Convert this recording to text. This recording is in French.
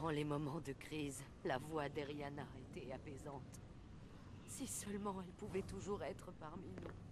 Dans les moments de crise, la voix d'Erianna était apaisante. Si seulement elle pouvait toujours être parmi nous.